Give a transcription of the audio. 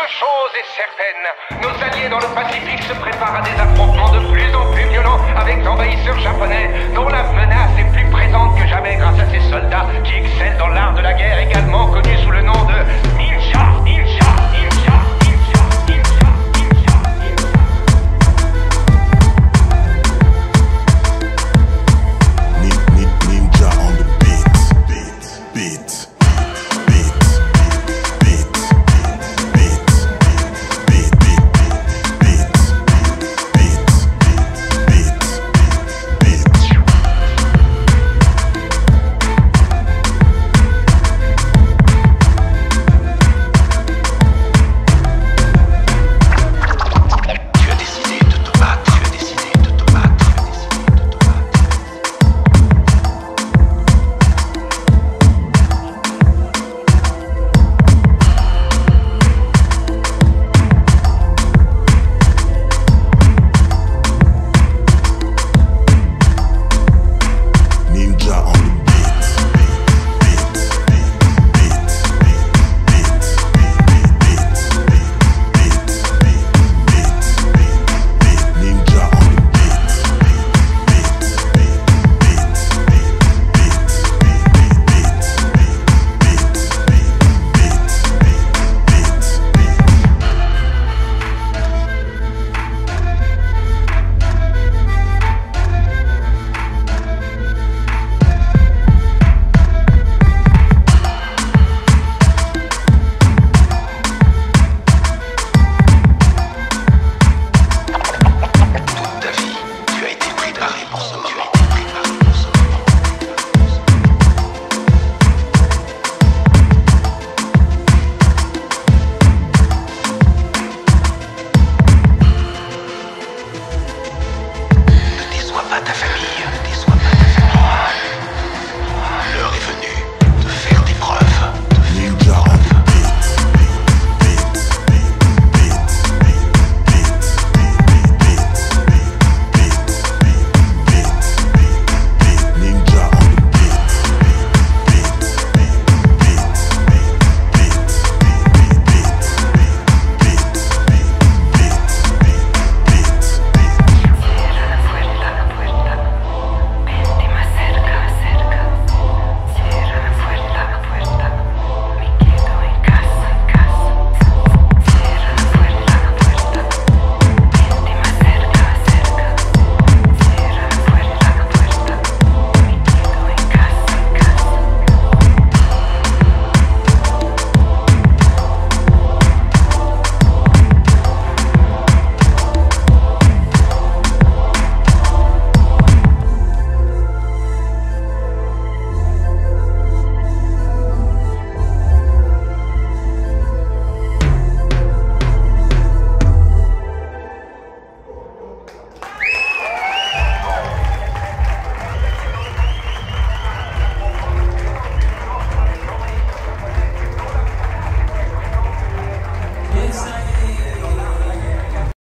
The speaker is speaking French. Une chose est certaine, nos alliés dans le Pacifique se préparent à des affrontements de plus en plus violents avec l'envahisseur japonais, dont la menace est plus présente que jamais grâce à ces soldats qui excellent dans l'art de la guerre également.